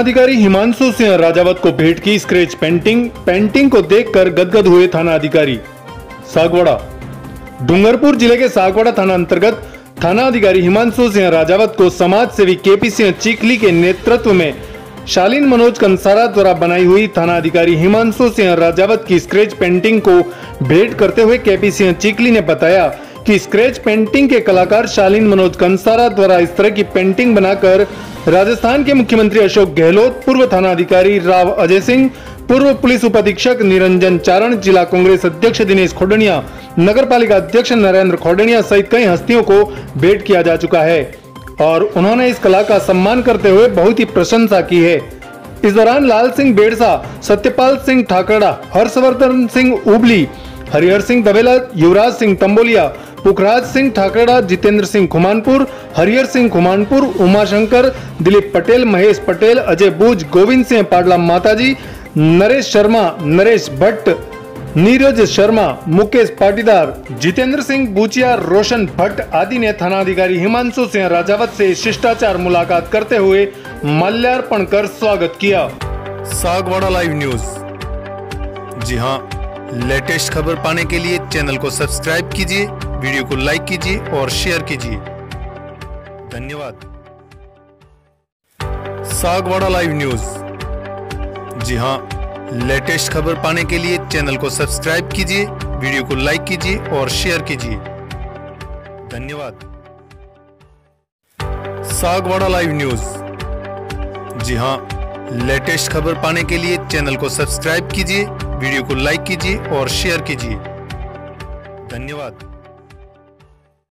थानाधिकारी हिमांशु सिंह राजावत को भेंट की स्क्रेच पेंटिंग को देखकर गदगद हुए थानाधिकारी। सागवाड़ा, डूंगरपुर जिले के सागवाड़ा थाना अंतर्गत थानाधिकारी हिमांशु सिंह राजावत को समाज सेवी के पी सिंह चिकली के नेतृत्व में शालीन मनोज कंसारा द्वारा बनाई हुई थानाधिकारी हिमांशु सिंह राजावत की स्क्रेच पेंटिंग को भेंट करते हुए के पी सिंह चिकली ने बताया कि स्क्रेच पेंटिंग के कलाकार शालीन मनोज कंसारा द्वारा इस तरह की पेंटिंग बनाकर राजस्थान के मुख्यमंत्री अशोक गहलोत, पूर्व थानाधिकारी राव अजय सिंह, पूर्व पुलिस उपाधीक्षक निरंजन सारण, जिला कांग्रेस अध्यक्ष दिनेश खोडनिया, नगर पालिका अध्यक्ष नरेंद्र खोडनिया सहित कई हस्तियों को भेंट किया जा चुका है और उन्होंने इस कला का सम्मान करते हुए बहुत ही प्रशंसा की है। इस दौरान लाल सिंह बेड़सा, सत्यपाल सिंह ठाकरड़ा, हर्षवर्धन सिंह उबली, हरिहर सिंह धवेल, युवराज सिंह तंबोलिया, पुखराज सिंह ठाकरड़ा, जितेंद्र सिंह खुमानपुर, हरिहर सिंह खुमानपुर, उमाशंकर, दिलीप पटेल, महेश पटेल, अजय बूज, गोविंद सिंह पाडला माताजी, नरेश शर्मा, नरेश भट्ट, नीरज शर्मा, मुकेश पाटीदार, जितेंद्र सिंह बुचिया, रोशन भट्ट आदि ने थानाधिकारी हिमांशु सिंह राजावत से शिष्टाचार मुलाकात करते हुए माल्यार्पण कर स्वागत किया। Sagwara live news. जी हां, लेटेस्ट खबर पाने के लिए चैनल को सब्सक्राइब कीजिए, वीडियो को लाइक कीजिए और शेयर कीजिए। धन्यवाद। Sagwara live news. जी हां, लेटेस्ट खबर पाने के लिए चैनल को सब्सक्राइब कीजिए, वीडियो को लाइक कीजिए और शेयर कीजिए। धन्यवाद। Sagwara live news. जी हां, लेटेस्ट खबर पाने के लिए चैनल को सब्सक्राइब कीजिए, वीडियो को लाइक कीजिए और शेयर कीजिए। धन्यवाद।